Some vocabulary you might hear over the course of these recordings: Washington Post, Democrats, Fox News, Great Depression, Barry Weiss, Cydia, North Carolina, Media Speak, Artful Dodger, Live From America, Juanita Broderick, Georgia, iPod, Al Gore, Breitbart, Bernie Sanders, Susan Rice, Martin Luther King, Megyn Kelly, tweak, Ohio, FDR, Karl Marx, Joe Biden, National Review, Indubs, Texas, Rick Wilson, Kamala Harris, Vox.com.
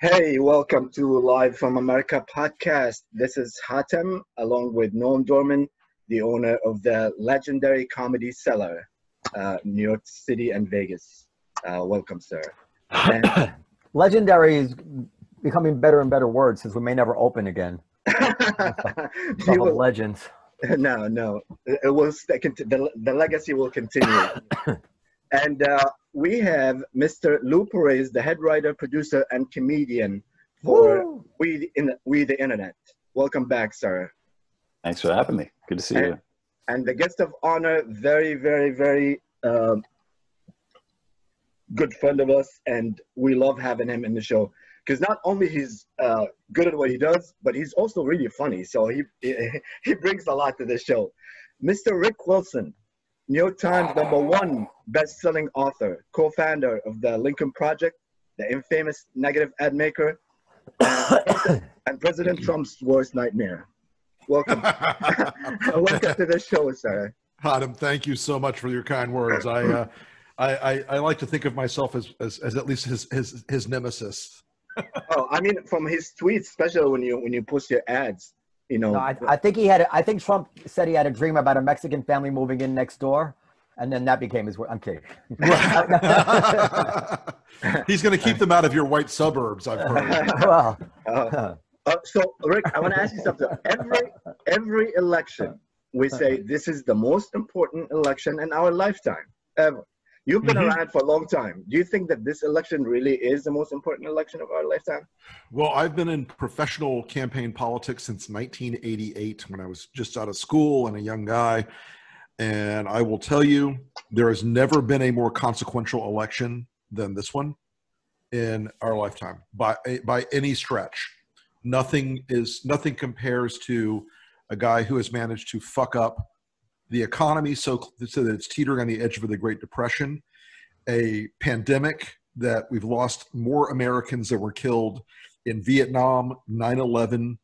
Hey, welcome to Live From America podcast. This is Hatem, along with Noam Dorman, the owner of the legendary Comedy Cellar, New York City and Vegas. Welcome, sir. And legendary is becoming better and better words since we may never open again. Legends. No, it will stick. The legacy will continue. And we have Mr. Lou Perez, the head writer, producer, and comedian for We the Internet. Welcome back, sir. Thanks for having me. Good to see you. And the guest of honor, very, very, very good friend of us, and we love having him in the show because not only he's good at what he does, but he's also really funny. So he brings a lot to the show. Mr. Rick Wilson, New York Times #1 best-selling author, co-founder of the Lincoln Project, the infamous negative ad maker, and President Trump's worst nightmare. Welcome. Welcome to the show, sir. Hatem, thank you so much for your kind words. I like to think of myself as at least his nemesis. Oh, I mean, from his tweets, especially when you post your ads. You know, no, I think Trump said he had a dream about a Mexican family moving in next door, and then that became his. I'm kidding. He's going to keep them out of your white suburbs, I've heard. Well, so Rick, I want to ask you something. Every election, we say this is the most important election in our lifetime ever. You've been around for a long time. Do you think that this election really is the most important election of our lifetime? Well, I've been in professional campaign politics since 1988 when I was just out of school and a young guy. And I will tell you, there has never been a more consequential election than this one in our lifetime by any stretch. Nothing compares to a guy who has managed to fuck up the economy so that it's teetering on the edge of the Great Depression, a pandemic that we've lost more Americans that were killed in Vietnam, 9/11,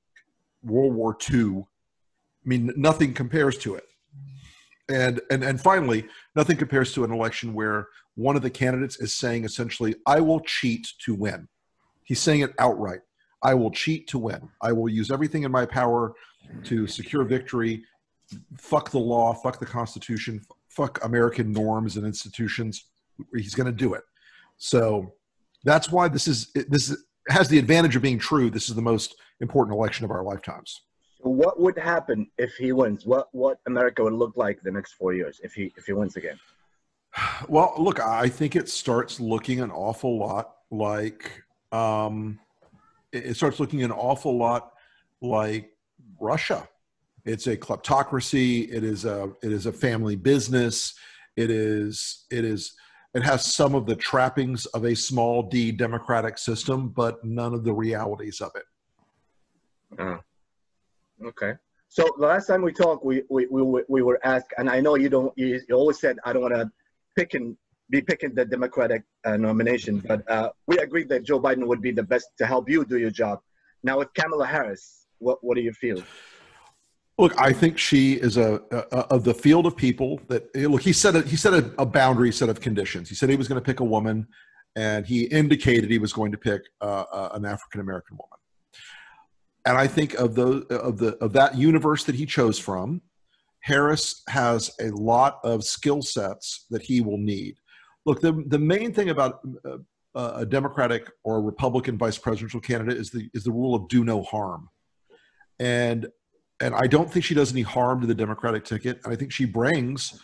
World War II. I mean, nothing compares to it. And finally, nothing compares to an election where one of the candidates is saying essentially, I will cheat to win. He's saying it outright. I will cheat to win. I will use everything in my power to secure victory. Fuck the law, fuck the Constitution, fuck American norms and institutions. He's going to do it. So that's why this has the advantage of being true. This is the most important election of our lifetimes. What would happen if he wins? What America would look like the next 4 years if he wins again? Well, look, I think it starts looking an awful lot like Russia. It's a kleptocracy. It is a family business. It has some of the trappings of a small D democratic system, but none of the realities of it. Okay. So the last time we talked, we were asked, and I know you always said I don't want to be picking the Democratic nomination, but we agreed that Joe Biden would be the best to help you do your job. Now with Kamala Harris, what do you feel? Look, I think she is of the field of people that look. He set a boundary set of conditions. He said he was going to pick a woman, and he indicated he was going to pick an African American woman. And I think of that universe that he chose from, Harris has a lot of skill sets that he will need. Look, the main thing about a Democratic or a Republican vice presidential candidate is the rule of do no harm, and I don't think she does any harm to the Democratic ticket. And I think she brings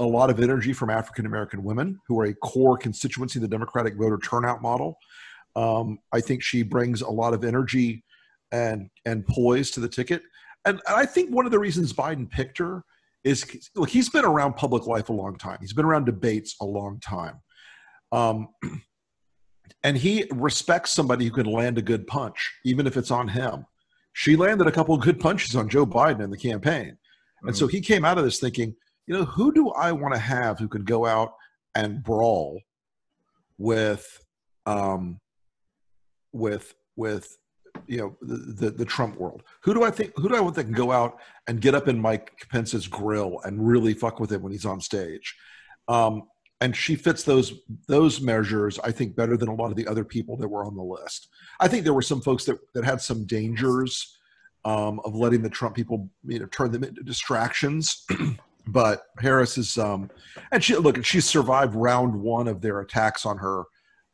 a lot of energy from African-American women who are a core constituency of the Democratic voter turnout model. I think she brings a lot of energy and poise to the ticket. And I think one of the reasons Biden picked her is, look, he's been around public life a long time. He's been around debates a long time. And he respects somebody who can land a good punch, even if it's on him. She landed a couple of good punches on Joe Biden in the campaign. And so he came out of this thinking, you know, who do I want to have who could go out and brawl with the Trump world? Who do I want that can go out and get up in Mike Pence's grill and really fuck with him when he's on stage? And she fits those measures, I think, better than a lot of the other people that were on the list. I think there were some folks that had some dangers of letting the Trump people, turn them into distractions. But Harris is, and she survived round one of their attacks on her,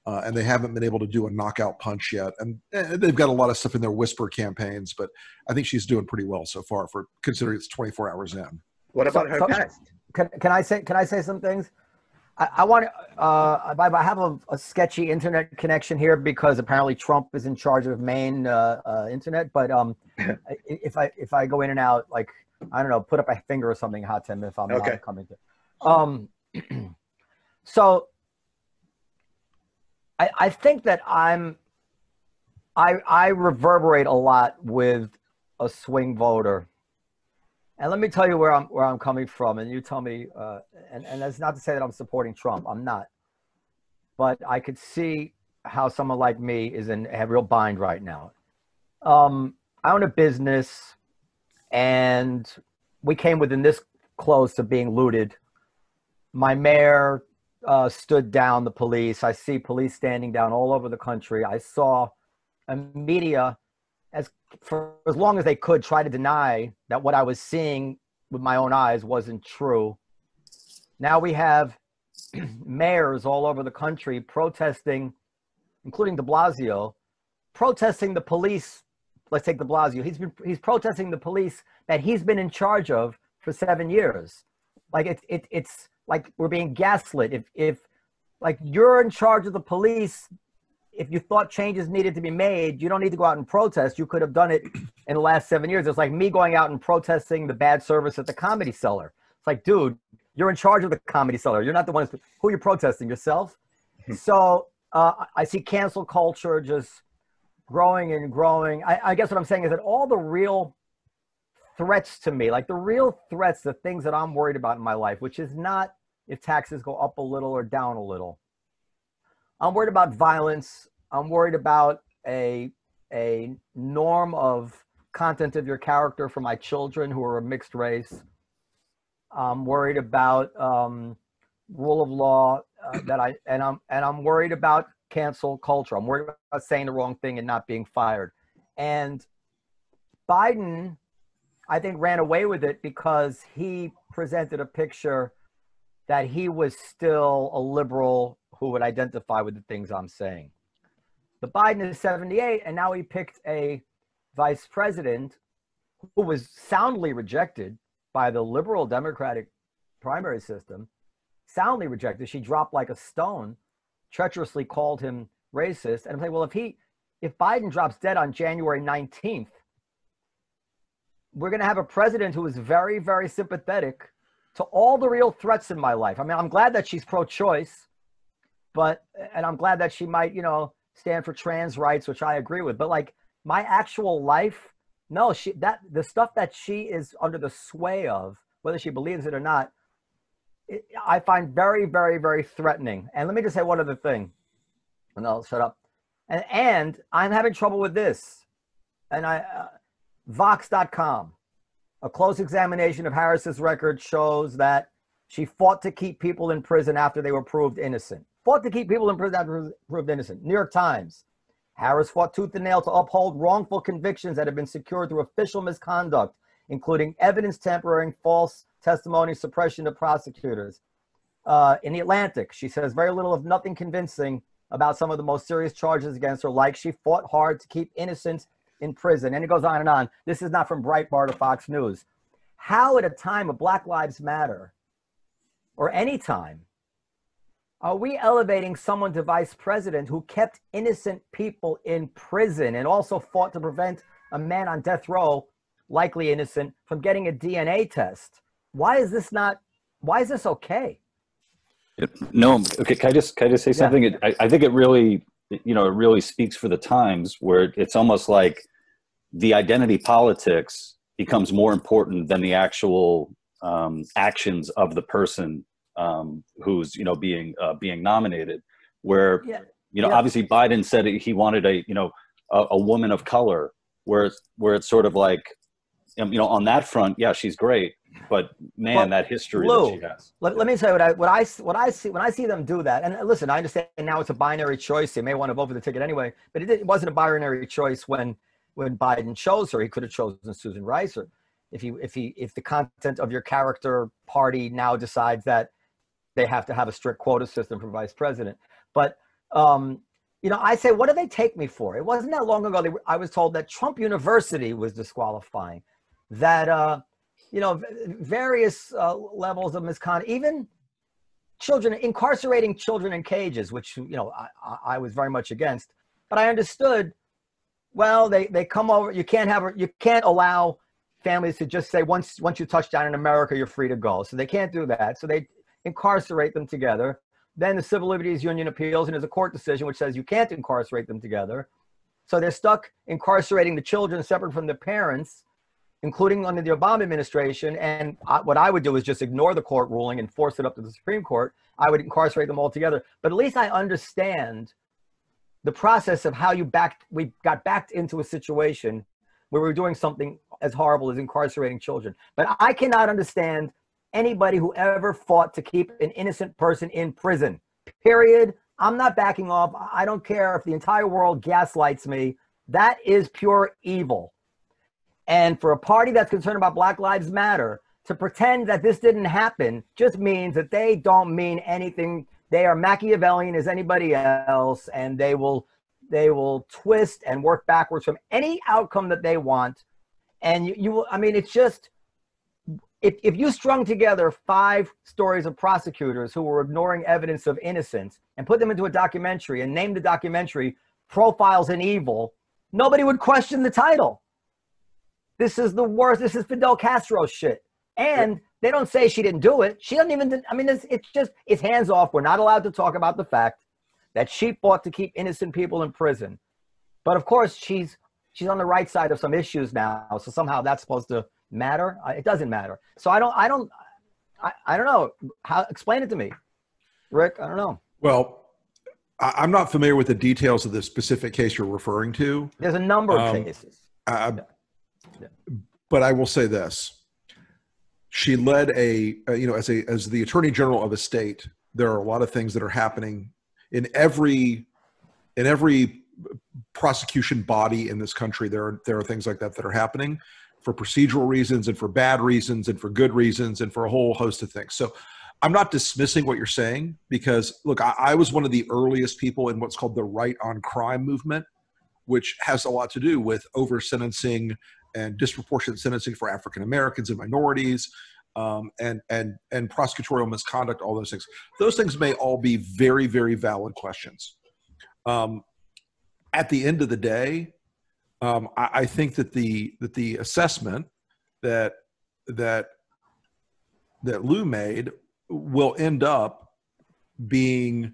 and they haven't been able to do a knockout punch yet. And they've got a lot of stuff in their whisper campaigns, but I think she's doing pretty well so far, for considering it's 24 hours in. What about her past? Can I say some things? I want to, I have a sketchy internet connection here because apparently Trump is in charge of Maine internet. But if I go in and out, like, I don't know, put up a finger or something, Hatem, if I'm not coming to. So I think that I reverberate a lot with a swing voter. And let me tell you where I'm coming from, and you tell me. And that's not to say that I'm supporting Trump. I'm not, but I could see how someone like me is in a real bind right now. I own a business, and we came within this close to being looted. My mayor stood down the police. I see police standing down all over the country. I saw a media, for as long as they could, try to deny that what I was seeing with my own eyes wasn't true. Now we have mayors all over the country protesting, including De Blasio, protesting the police. Let's take De Blasio. He's protesting the police that he's been in charge of for 7 years. Like it's like we're being gaslit. If like you're in charge of the police, if you thought changes needed to be made, you don't need to go out and protest. You could have done it in the last 7 years. It's like me going out and protesting the bad service at the Comedy Cellar. It's like, dude, you're in charge of the Comedy Cellar. You're not the one who you're protesting, yourself. So I see cancel culture just growing and growing. I guess what I'm saying is that all the real threats to me, like the real threats, the things that I'm worried about in my life, which is not if taxes go up a little or down a little. I'm worried about violence. I'm worried about a norm of content of your character for my children who are a mixed race. I'm worried about rule of law I'm worried about cancel culture. I'm worried about saying the wrong thing and not being fired. And Biden, I think, ran away with it because he presented a picture that he was still a liberal who would identify with the things I'm saying. The Biden is 78, and now he picked a vice president who was soundly rejected by the liberal Democratic primary system, soundly rejected. She dropped like a stone, treacherously called him racist. And I'm like, well, if Biden drops dead on January 19th, we're going to have a president who is very, very sympathetic to all the real threats in my life. I mean, I'm glad that she's pro-choice, and I'm glad that she might, stand for trans rights, which I agree with. But like my actual life, no, the stuff that she is under the sway of, whether she believes it or not, I find very, very, very threatening. And let me just say one other thing, and I'll shut up. And I'm having trouble with this. And Vox.com, a close examination of Harris's record shows that she fought to keep people in prison after they were proved innocent. Fought to keep people in prison after proved innocent. New York Times, Harris fought tooth and nail to uphold wrongful convictions that have been secured through official misconduct, including evidence tampering, false testimony, suppression of prosecutors. In the Atlantic, she says very little if nothing convincing about some of the most serious charges against her, like she fought hard to keep innocents in prison. And it goes on and on. This is not from Breitbart or Fox News. How at a time of Black Lives Matter, or any time, are we elevating someone to vice president who kept innocent people in prison and also fought to prevent a man on death row, likely innocent, from getting a DNA test? Why is this okay? No, okay, can I just say something? Yeah. I think it really, it really speaks for the times, where it's almost like the identity politics becomes more important than the actual actions of the person who's being nominated, where obviously Biden said he wanted a woman of color, where it's sort of like, on that front, yeah, she's great, But man, well, that history Lou, that she has. Let me tell you what I see when I see them do that. And listen, I understand now it's a binary choice. They may want to vote for the ticket anyway, but it wasn't a binary choice when Biden chose her. He could have chosen Susan Ricer. If the content of your character party now decides that they have to have a strict quota system for vice president. But you know, I say, what do they take me for? It wasn't that long ago. I was told that Trump University was disqualifying, that you know, various levels of misconduct, even children, incarcerating children in cages, which, you know, I was very much against. But I understood, well, they come over, you can't allow families to just say, once you touch down in America, you're free to go. So they can't do that. So they incarcerate them together. Then the Civil Liberties Union appeals, and there's a court decision which says you can't incarcerate them together. So they're stuck incarcerating the children separate from the parents, including under the Obama administration. And what I would do is just ignore the court ruling and force it up to the Supreme Court. I would incarcerate them all together. But at least I understand the process of how we got backed into a situation where we were doing something as horrible as incarcerating children. But I cannot understand anybody who ever fought to keep an innocent person in prison, period. I'm not backing off. I don't care if the entire world gaslights me. That is pure evil. And for a party that's concerned about Black Lives Matter to pretend that this didn't happen just means that they don't mean anything. They are Machiavellian as anybody else, and they will twist and work backwards from any outcome that they want. And I mean, it's just, if you strung together 5 stories of prosecutors who were ignoring evidence of innocence and put them into a documentary and named the documentary Profiles in Evil, nobody would question the title. This is the worst. This is Fidel Castro shit. And they don't say she didn't do it. She doesn't even, I mean, it's hands off. We're not allowed to talk about the fact that she fought to keep innocent people in prison. But of course, she's on the right side of some issues now. So somehow that's supposed to matter. It doesn't matter. So I don't know how, explain it to me, Rick. I don't know. Well, I'm not familiar with the details of the specific case you're referring to. There's a number of cases. But I will say this. She led you know, as the attorney general of a state, there are a lot of things that are happening in every prosecution body in this country. There are things like that that are happening for procedural reasons and for bad reasons and for good reasons and for a whole host of things. So I'm not dismissing what you're saying, because look, I was one of the earliest people in what's called the Right on Crime movement, which has a lot to do with over sentencing and disproportionate sentencing for African Americans and minorities, and prosecutorial misconduct, all those things. Those things may all be very, very valid questions. At the end of the day, I think that the assessment that Lou made will end up being,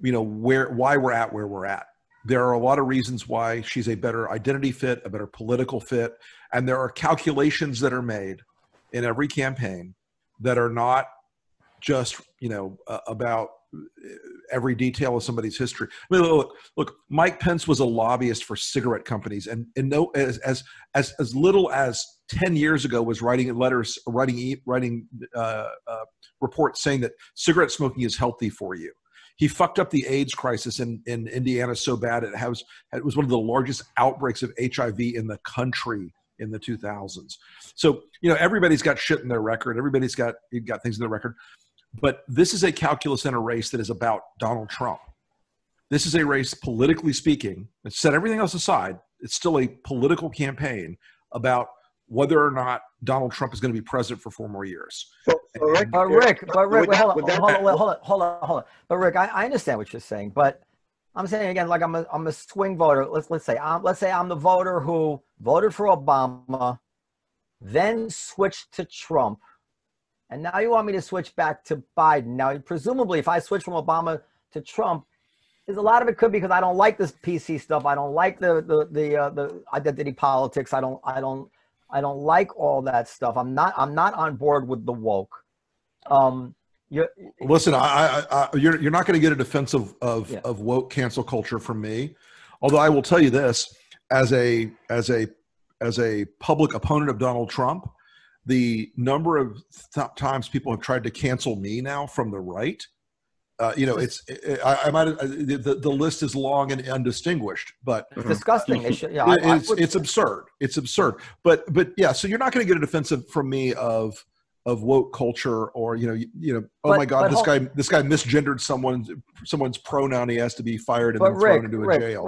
you know, why we're at where we're at. There are a lot of reasons why she's a better identity fit, a better political fit, and there are calculations that are made in every campaign that are not just, you know, about every detail of somebody's history. I mean, look, Mike Pence was a lobbyist for cigarette companies, and no, as little as 10 years ago was writing letters, writing reports saying that cigarette smoking is healthy for you. He fucked up the AIDS crisis in Indiana so bad it was one of the largest outbreaks of HIV in the country in the 2000s. So, you know, everybody's got shit in their record. Everybody's got things in their record. But this is a calculus and a race that is about Donald Trump. This is a race, politically speaking, that set everything else aside. It's still a political campaign about whether or not Donald Trump is going to be president for 4 more years. But Rick, hold on. But Rick, I understand what you're saying, but I'm saying again, like I'm a swing voter. Let's say I'm the voter who voted for Obama, then switched to Trump, and now you want me to switch back to Biden. Now, presumably, if I switch from Obama to Trump, there's a lot of it could be because I don't like this PC stuff. I don't like the identity politics. I don't like all that stuff. I'm not on board with the woke. Listen, you're not going to get a defense of woke cancel culture from me. Although I will tell you this, as a public opponent of Donald Trump, The number of times people have tried to cancel me now from the right, you know, the list is long and undistinguished. But it's disgusting. It's absurd. It's absurd. But yeah, so you're not going to get a defensive from me of woke culture or you know oh my God, this guy misgendered someone's pronoun, he has to be fired and then thrown into a jail.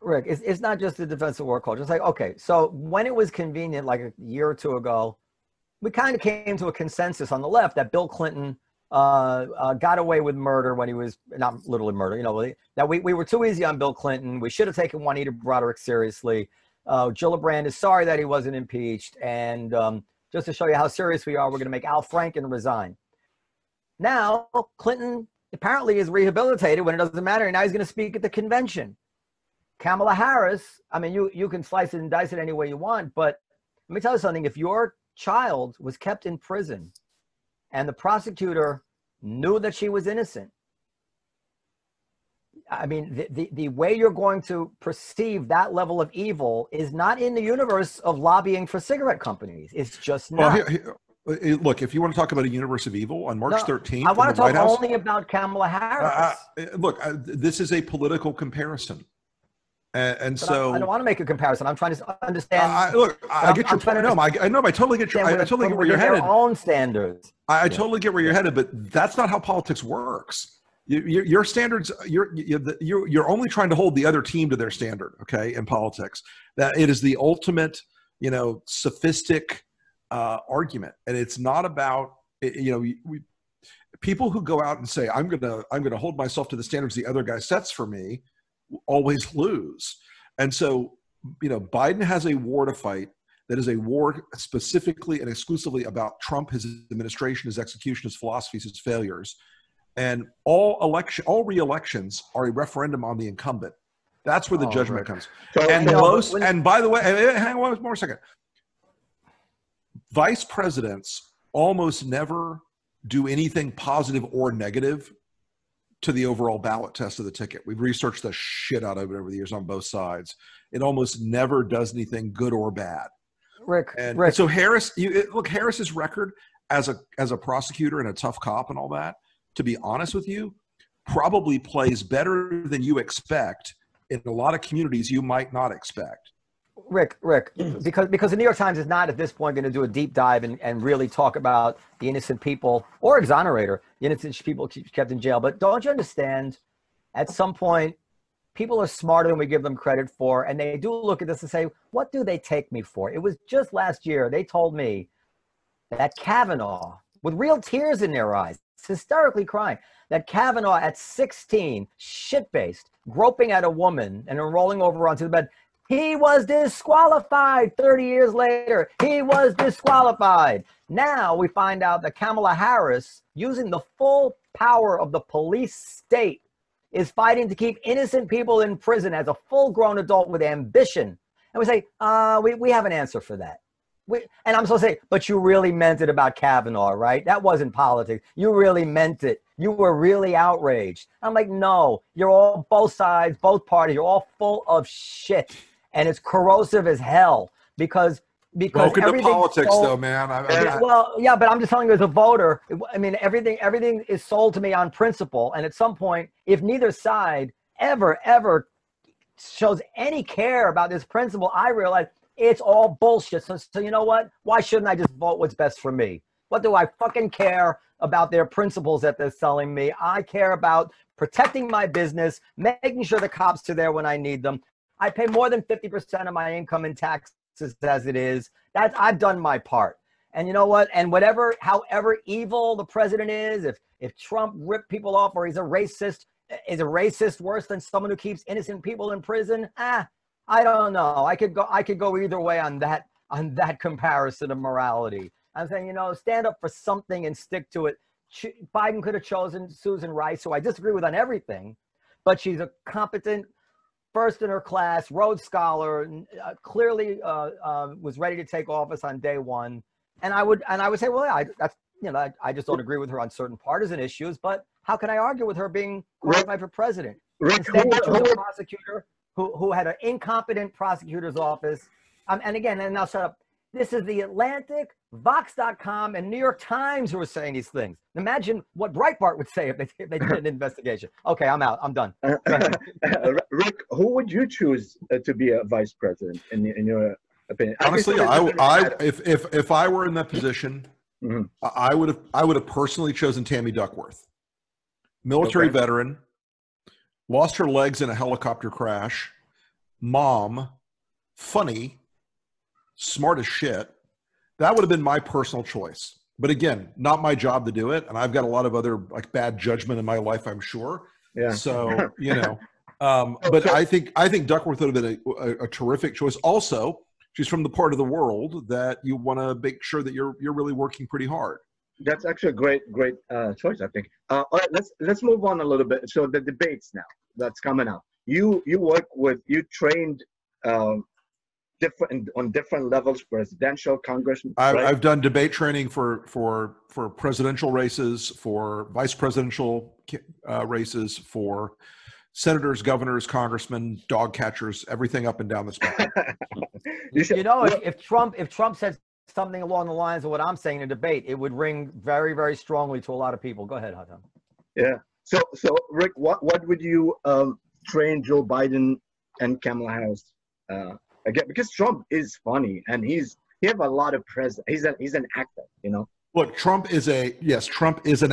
Rick, it's not just the defense of war culture. It's like, okay, so when it was convenient, like a year or two ago, we kind of came to a consensus on the left that Bill Clinton got away with murder when he was not literally murder, you know, that we were too easy on Bill Clinton. We should have taken Juanita Broderick seriously. Gillibrand is sorry that he wasn't impeached, and just to show you how serious we are, we're going to make Al Franken resign. Now, Clinton apparently is rehabilitated when it doesn't matter, and now he's going to speak at the convention. Kamala Harris, I mean, you can slice it and dice it any way you want, but let me tell you something. If your child was kept in prison and the prosecutor knew that she was innocent, I mean, the way you're going to perceive that level of evil is not in the universe of lobbying for cigarette companies. It's just not. Well, look, if you want to talk about a universe of evil, on March 13th, I want to talk only about Kamala Harris. Look, this is a political comparison. And so I don't want to make a comparison. I'm trying to understand. I get your point. I totally get your. I totally get where you're headed. Their own standards. I totally get where you're headed, but that's not how politics works. Your standards, you're only trying to hold the other team to their standard, okay, in politics. That it is the ultimate, you know, sophistic argument. And it's not about, you know, people who go out and say, I'm going to hold myself to the standards the other guy sets for me, always lose. And so, you know, Biden has a war to fight that is a war specifically and exclusively about Trump, his administration, his execution, his philosophies, his failures. And all re-elections are a referendum on the incumbent. That's where the judgment comes. So, and by the way, hang on one more second. Vice presidents almost never do anything positive or negative to the overall ballot test of the ticket. We've researched the shit out of it over the years on both sides. It almost never does anything good or bad. Rick. So Harris, look, Harris's record as a prosecutor and a tough cop and all that, to be honest with you, probably plays better than you expect in a lot of communities you might not expect. Rick, because the New York Times is not at this point going to do a deep dive and really talk about the innocent people or exonerator, the innocent people kept in jail. But don't you understand, at some point, people are smarter than we give them credit for, and they do look at this and say, what do they take me for? It was just last year they told me that Kavanaugh, with real tears in their eyes, hysterically crying, that Kavanaugh at 16, shit-faced, groping at a woman and rolling over onto the bed, he was disqualified 30 years later. He was disqualified. Now we find out that Kamala Harris, using the full power of the police state, is fighting to keep innocent people in prison as a full-grown adult with ambition. And we say, we have an answer for that. And I'm supposed to say, but you really meant it about Kavanaugh, right? That wasn't politics. You really meant it. You were really outraged. I'm like, no, you're all, both sides, both parties, you're all full of shit. And it's corrosive as hell because welcome to politics, though, man. Yeah, but I'm just telling you as a voter, I mean, everything is sold to me on principle. And at some point, if neither side ever shows any care about this principle, I realize it's all bullshit. So you know what? Why shouldn't I just vote what's best for me? What do I fucking care about their principles that they're selling me? I care about protecting my business, making sure the cops are there when I need them. I pay more than 50% of my income in taxes as it is. I've done my part. And you know what? And however evil the president is, if Trump ripped people off or he's a racist, is a racist worse than someone who keeps innocent people in prison? I don't know. I could go either way on that comparison of morality. I'm saying, you know, stand up for something and stick to it. Biden could have chosen Susan Rice, who I disagree with on everything, but she's a competent, first in her class, Rhodes Scholar, clearly was ready to take office on day one. And I would say, well, I just don't agree with her on certain partisan issues, but how can I argue with her being qualified for president? Instead, a prosecutor who had an incompetent prosecutor's office. And again, and now shut up. This is the Atlantic, Vox.com, and New York Times who are saying these things. Imagine what Breitbart would say if they did an investigation. Okay, I'm out. I'm done. Rick, who would you choose to be a vice president in your opinion? Honestly, if I were in that position, mm-hmm. I would have personally chosen Tammy Duckworth, military veteran, lost her legs in a helicopter crash, mom, funny, smart as shit. That would have been my personal choice. But again, not my job to do it. And I've got a lot of other like bad judgment in my life, I'm sure. Yeah. So, you know, but I think Duckworth would have been a terrific choice. Also, she's from the part of the world that you want to make sure that you're really working pretty hard. That's actually a great choice, I think. All right, let's move on a little bit. So the debates now that's coming up. You trained on different levels, presidential, Congress. I've done debate training for presidential races, for vice presidential races, for senators, governors, congressmen, dog catchers, everything up and down the spectrum. If Trump said something along the lines of what I'm saying in debate, it would ring very, very strongly to a lot of people. Go ahead, Hatem. Yeah. So Rick, what would you train Joe Biden and Kamala Harris? Again, because Trump is funny and he have a lot of presence. He's an actor, you know. Look, Trump is an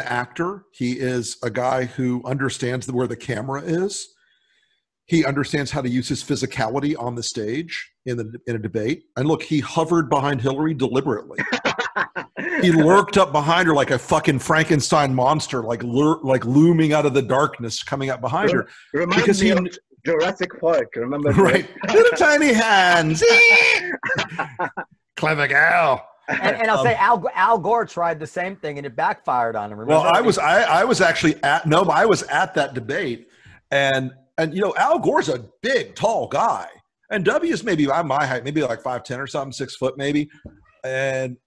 actor. He is a guy who understands where the camera is. He understands how to use his physicality on the stage in a debate. And look, he hovered behind Hillary deliberately. He lurked up behind her like a fucking Frankenstein monster, like looming out of the darkness, coming up behind her. Reminds me of Jurassic Park, remember? Right. Little tiny hands. Clever gal. And I'll say Al Gore tried the same thing and it backfired on him. Remember I was at that debate and you know, Al Gore's a big, tall guy. And W is maybe my height, maybe like 5'10" or something, 6 foot maybe. And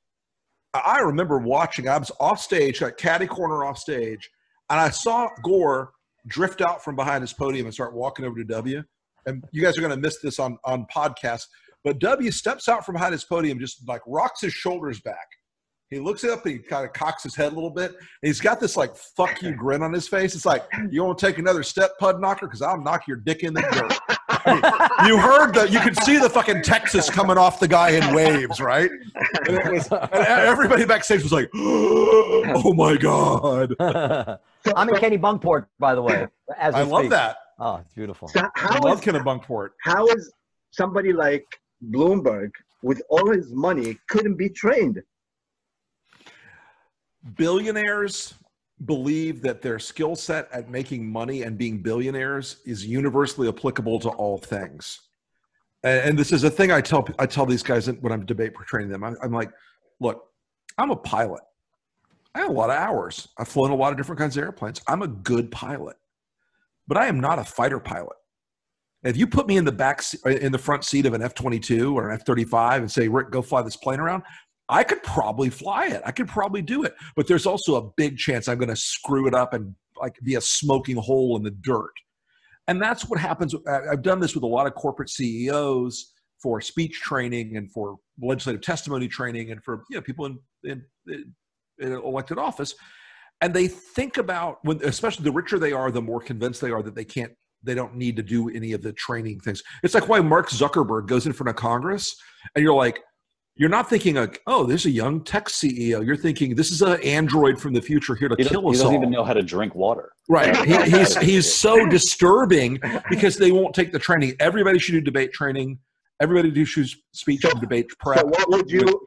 I remember watching, I was off stage, like catty corner off stage, and I saw Gore drift out from behind his podium and start walking over to W. And you guys are going to miss this on podcast, but W steps out from behind his podium, just like rocks his shoulders back. He looks up and he kind of cocks his head a little bit. And he's got this like, fuck you grin on his face. It's like, you want to take another step, pud knocker? Because I'll knock your dick in the dirt. You heard that. You could see the fucking Texas coming off the guy in waves, right? And everybody backstage was like, "Oh my god!" I'm in Kennebunkport, by the way. As I love speak. That. Oh, it's beautiful. So I love Kennebunkport. How is somebody like Bloomberg, with all his money, couldn't be trained? Billionaires believe that their skill set at making money and being billionaires is universally applicable to all things. And this is a thing I tell these guys when I'm debate training them. I'm like, look, I'm a pilot. I have a lot of hours. I've flown a lot of different kinds of airplanes. I'm a good pilot, but I am not a fighter pilot. If you put me in the front seat of an F-22 or an F-35 and say, Rick, go fly this plane around, I could probably fly it. I could probably do it. But there's also a big chance I'm going to screw it up and like be a smoking hole in the dirt. And that's what happens. I've done this with a lot of corporate CEOs for speech training and for legislative testimony training and for people in elected office. And they think about when, especially the richer they are, the more convinced they are that they don't need to do any of the training things. It's like why Mark Zuckerberg goes in front of Congress and you're like, you're not thinking like, oh, there's a young tech CEO. You're thinking this is an android from the future here to kill us all. He doesn't even know how to drink water. Right. He's so disturbing because they won't take the training. Everybody should do debate training. Everybody should do speech and debate prep. So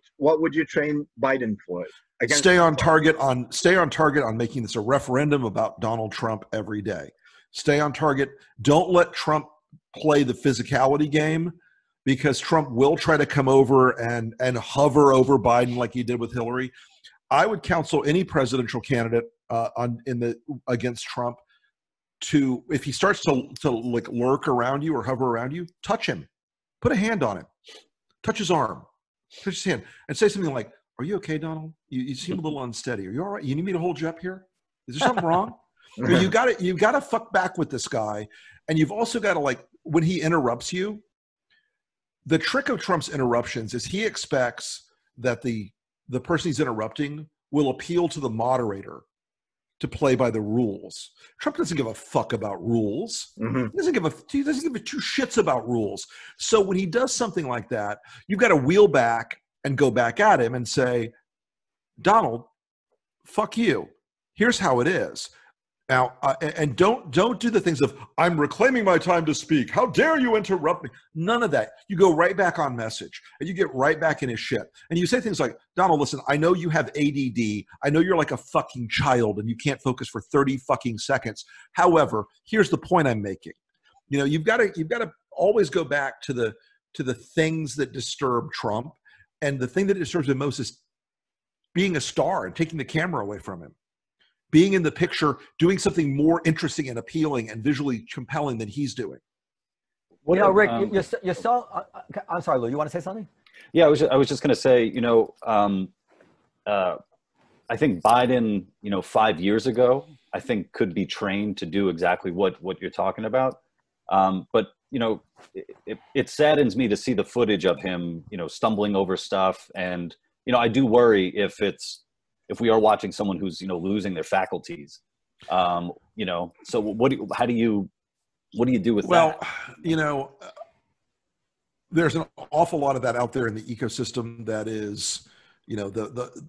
what would you train Biden for? Stay on target on making this a referendum about Donald Trump every day. Stay on target. Don't let Trump play the physicality game, because Trump will try to come over and hover over Biden like he did with Hillary. I would counsel any presidential candidate against Trump to, if he starts to like lurk around you or hover around you, touch him, put a hand on him, touch his arm, touch his hand, and say something like, "Are you okay, Donald? You seem a little unsteady. Are you all right? You need me to hold you up here? Is there something wrong?" I mean, you got to fuck back with this guy, and you've also got to like when he interrupts you, the trick of Trump's interruptions is he expects that the person he's interrupting will appeal to the moderator to play by the rules. Trump doesn't give a fuck about rules. Mm-hmm. He doesn't give two shits about rules. So when he does something like that, you've got to wheel back and go back at him and say, Donald, fuck you. Here's how it is. Now, and don't do the things of, I'm reclaiming my time to speak. How dare you interrupt me? None of that. You go right back on message and you get right back in his shit. And you say things like, Donald, listen, I know you have ADD. I know you're like a fucking child and you can't focus for 30 fucking seconds. However, here's the point I'm making. You know, you've got to always go back to the things that disturb Trump. And the thing that disturbs him most is being a star and taking the camera away from him. Being in the picture, doing something more interesting and appealing and visually compelling than he's doing. Well, you know, Rick, you're so. I'm sorry, Lou. You want to say something? Yeah, I was just going to say, you know, I think Biden, you know, 5 years ago, I think could be trained to do exactly what you're talking about. But you know, it saddens me to see the footage of him, you know, stumbling over stuff, and you know, I do worry if we are watching someone who's, you know, losing their faculties, you know, so what do you do with that? Well, you know, there's an awful lot of that out there in the ecosystem that is, you know,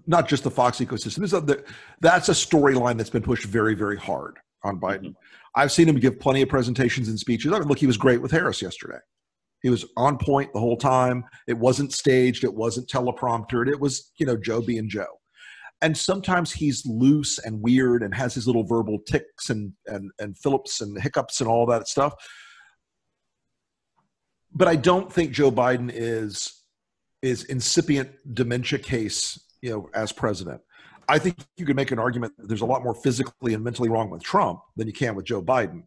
not just the Fox ecosystem. That's a storyline that's been pushed very, very hard on Biden. Mm-hmm. I've seen him give plenty of presentations and speeches. I mean, look, he was great with Harris yesterday. He was on point the whole time. It wasn't staged. It wasn't telepromptered. It was, you know, Joe being Joe. And sometimes he's loose and weird and has his little verbal ticks and Phillips and hiccups and all that stuff. But I don't think Joe Biden is incipient dementia case, you know, as president. I think you could make an argument that there's a lot more physically and mentally wrong with Trump than you can with Joe Biden.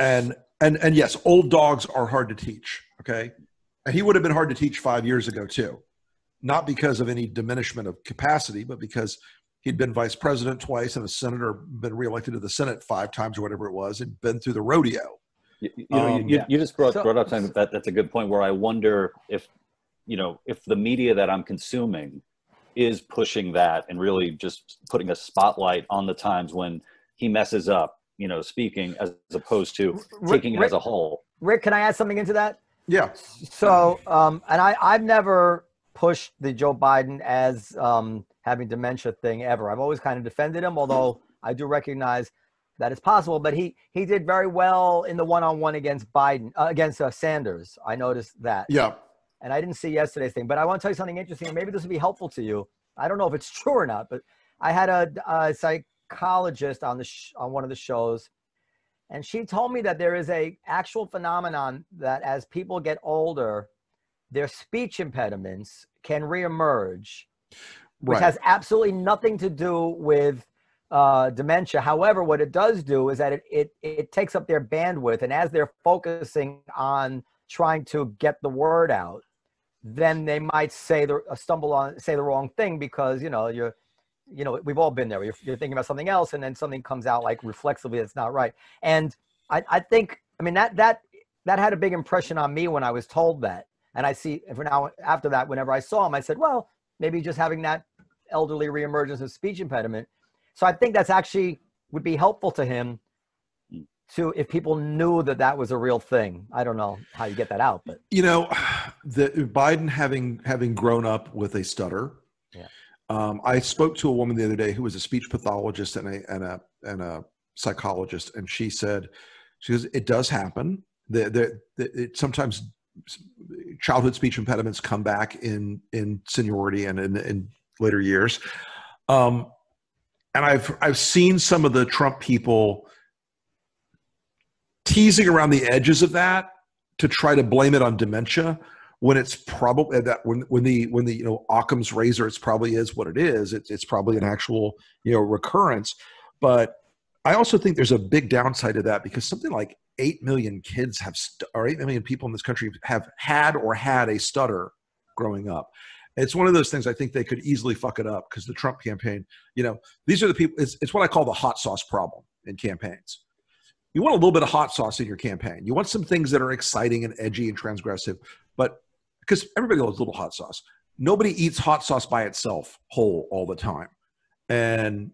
And yes, old dogs are hard to teach, okay? And he would have been hard to teach 5 years ago too. Not because of any diminishment of capacity, but because he'd been vice president twice and a senator, been reelected to the Senate 5 times or whatever it was, and been through the rodeo. You just brought up something that's a good point where I wonder if, you know, if the media that I'm consuming is pushing that and really just putting a spotlight on the times when he messes up, you know, speaking as opposed to taking it as a whole. Rick, can I add something into that? Yeah. So, and I've never push the Joe Biden as having dementia thing ever. I've always kind of defended him, although I do recognize that it's possible. But he did very well in the one-on-one against Biden, against Sanders. I noticed that. Yeah. And I didn't see yesterday's thing, but I want to tell you something interesting. And maybe this will be helpful to you. I don't know if it's true or not, but I had a psychologist on one of the shows, and she told me that there is a actual phenomenon that as people get older, their speech impediments can reemerge, which has absolutely nothing to do with dementia. However, what it does do is that it takes up their bandwidth, and as they're focusing on trying to get the word out, then they might stumble on the wrong thing because, you know, we've all been there. You're thinking about something else, and then something comes out like reflexively that's not right. And I think, I mean, that had a big impression on me when I was told that. And I see from now after that, whenever I saw him, I said, well, maybe just having that elderly reemergence of speech impediment. So I think that's actually would be helpful to him too, if people knew that that was a real thing. I don't know how you get that out, but you know, the Biden having grown up with a stutter. Yeah. I spoke to a woman the other day who was a speech pathologist and a psychologist, and she says it does happen. It sometimes childhood speech impediments come back in seniority and in later years. And I've seen some of the Trump people teasing around the edges of that to try to blame it on dementia when it's probably that when the you know, Occam's razor, it's probably is what it is. It's probably an actual, you know, recurrence. But I also think there's a big downside to that because something like 8 million kids have, or 8 million people in this country have had a stutter growing up. It's one of those things I think they could easily fuck it up because the Trump campaign, you know, these are the people, it's what I call the hot sauce problem in campaigns. You want a little bit of hot sauce in your campaign. You want some things that are exciting and edgy and transgressive, but because everybody loves a little hot sauce. Nobody eats hot sauce by itself whole all the time. And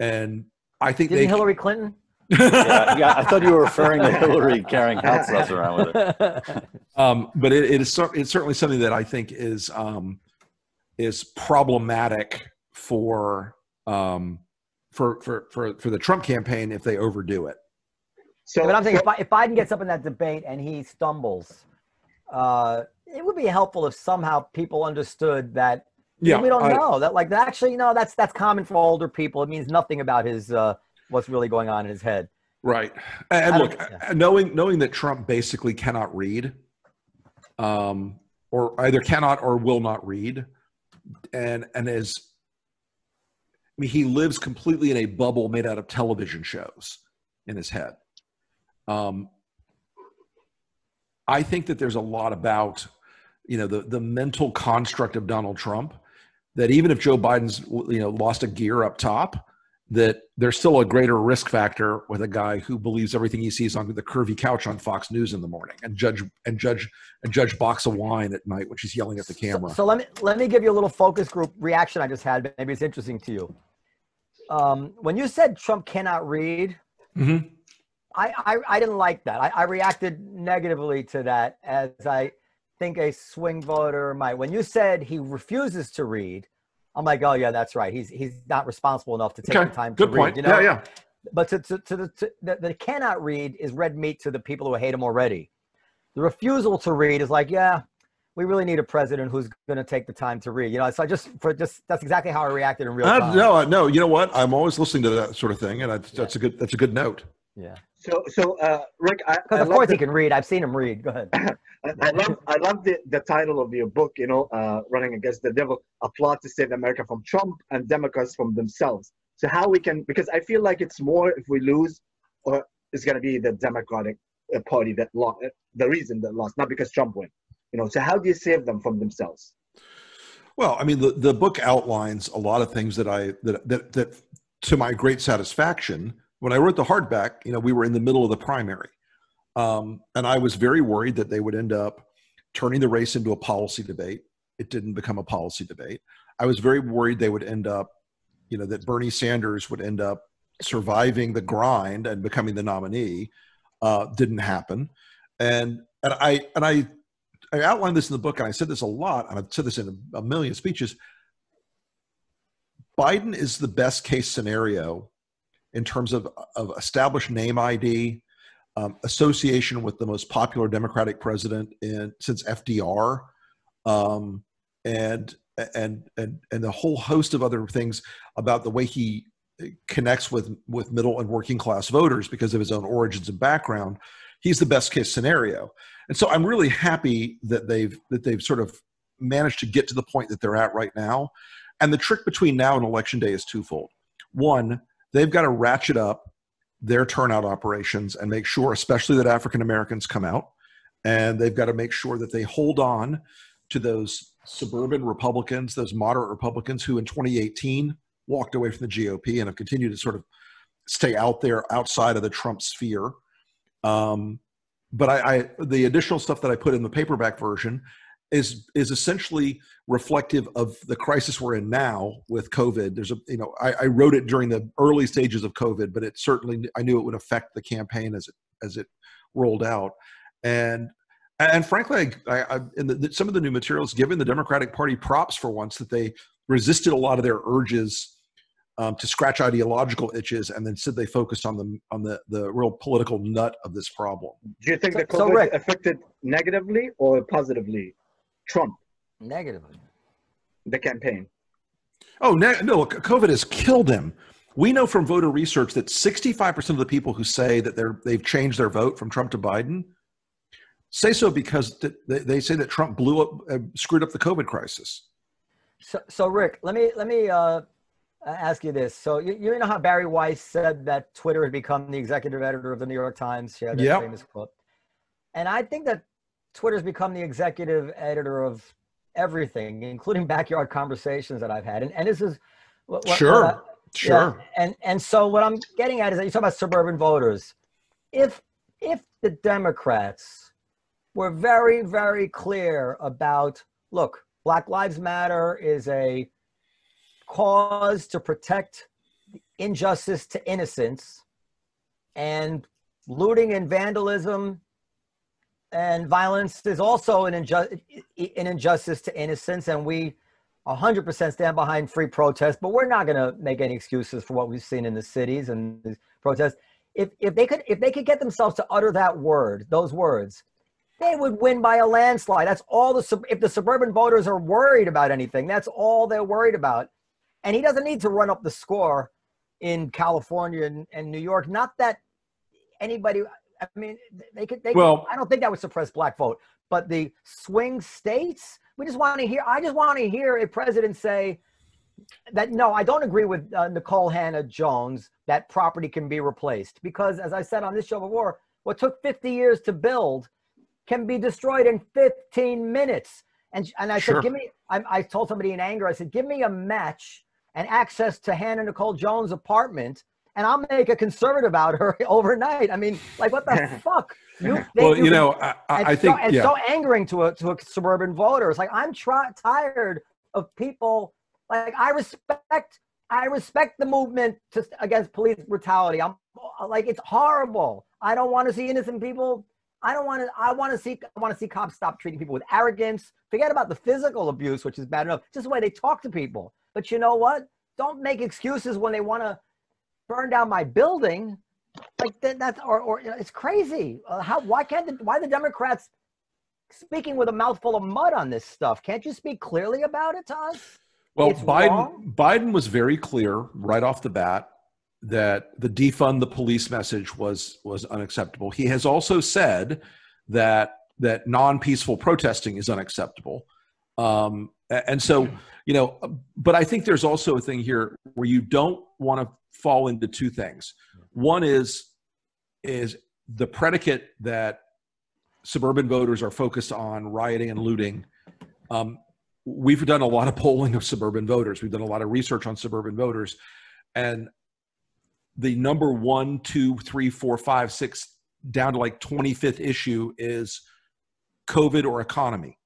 I think Didn't Hillary Clinton? Yeah, I thought you were referring to Hillary carrying hot sauce around with it. But it's certainly something that I think is problematic for the Trump campaign if they overdo it. So, but I'm saying if Biden gets up in that debate and he stumbles, it would be helpful if somehow people understood that we don't know that, like, actually, you know, that's common for older people. It means nothing about his what's really going on in his head. Right. And look, knowing that Trump basically cannot read, or either cannot or will not read, and is, I mean, he lives completely in a bubble made out of television shows in his head. I think that there's a lot about, you know, the mental construct of Donald Trump that even if Joe Biden's, you know, lost a gear up top, that there's still a greater risk factor with a guy who believes everything he sees on the curvy couch on Fox News in the morning and judge box of wine at night when she's yelling at the camera. So let me give you a little focus group reaction I just had. Maybe it's interesting to you. When you said Trump cannot read, mm-hmm. I didn't like that. I reacted negatively to that, as I think a swing voter might. When you said he refuses to read, I'm like, oh yeah, that's right. He's not responsible enough to take the time to read. You know? Yeah. But to the cannot read is red meat to the people who hate him already. The refusal to read is like, yeah, we really need a president who's going to take the time to read. You know, so that's exactly how I reacted in real time. No, you know what? I'm always listening to that sort of thing, and that's a good note. Yeah. So Rick, I of course he can read. I've seen him read. Go ahead. I love the title of your book, you know, Running Against the Devil, A Plot to Save America from Trump and Democrats from Themselves. So how we can, because I feel like it's more if we lose, or it's going to be the Democratic Party that lost, the reason that lost, not because Trump won. You know, so how do you save them from themselves? Well, I mean, the book outlines a lot of things that to my great satisfaction, when I wrote the hardback, you know, we were in the middle of the primary. And I was very worried that they would end up turning the race into a policy debate. It didn't become a policy debate. I was very worried they would end up, you know, that Bernie Sanders would end up surviving the grind and becoming the nominee. Didn't happen. And I outlined this in the book, and I said this a lot, and I've said this in a million speeches. Biden is the best case scenario in terms of established name ID, association with the most popular Democratic president since FDR, and the whole host of other things about the way he connects with middle and working class voters because of his own origins and background. He's the best case scenario, and so I'm really happy that they've sort of managed to get to the point that they're at right now. And the trick between now and election day is twofold. One, they've got to ratchet up their turnout operations and make sure, especially that African Americans come out, and they've got to make sure that they hold on to those suburban Republicans, those moderate Republicans who in 2018 walked away from the GOP and have continued to sort of stay out there outside of the Trump sphere. But the additional stuff that I put in the paperback version is essentially reflective of the crisis we're in now with COVID. There's I wrote it during the early stages of COVID, but it certainly, I knew it would affect the campaign as it rolled out. And frankly, in some of the new materials, given the Democratic Party props for once that they resisted a lot of their urges to scratch ideological itches, and then said they focused on the real political nut of this problem. Do you think that COVID affected negatively or positively Trump? Negatively. The campaign. Oh, no, COVID has killed him. We know from voter research that 65% of the people who say that they've changed their vote from Trump to Biden say so because they say that Trump screwed up the COVID crisis. So Rick, let me ask you this. So you know how Barry Weiss said that Twitter had become the executive editor of the New York Times? She had that famous quote. And I think that Twitter's become the executive editor of everything, including backyard conversations that I've had. And this is what sure. Yeah, and so what I'm getting at is that you talk about suburban voters. if the Democrats were very, very clear about, look, Black Lives Matter is a cause to protect injustice to innocence, and looting and vandalism and violence is also an injustice to innocence, and we 100% stand behind free protest, but we're not going to make any excuses for what we've seen in the cities and the protests. If they could get themselves to utter that word, those words, they would win by a landslide. That's all if the suburban voters are worried about anything, that's all they're worried about. And he doesn't need to run up the score in California and New York. Not that anybody, I mean, I don't think that would suppress black vote, but the swing states, I just want to hear a president say that, no, I don't agree with Nicole Hannah-Jones that property can be replaced, because as I said on this show before, what took 50 years to build can be destroyed in 15 minutes. And I sure. said, I told somebody in anger, I said, give me a match and access to Hannah Nicole Jones' apartment, and I'll make a conservative out her overnight. I mean, like, what the fuck? I think it's so angering to a suburban voter. It's like, I'm tired of people. Like, I respect the movement against police brutality. I'm like, it's horrible. I don't want to see innocent people. I want to see cops stop treating people with arrogance. Forget about the physical abuse, which is bad enough. Just the way they talk to people. But you know what? Don't make excuses when they want to burn down my building. Like that's it's crazy. Why the Democrats speaking with a mouthful of mud on this stuff? Can't you speak clearly about it to us? Well, Biden was very clear right off the bat that the defund the police message was unacceptable. He has also said that non-peaceful protesting is unacceptable. And so, but I think there's also a thing here where you don't want to fall into two things. One is the predicate that suburban voters are focused on rioting and looting. We've done a lot of polling of suburban voters. We've done a lot of research on suburban voters. And the number 1, 2, 3, 4, 5, 6, down to like 25th issue is COVID or economy.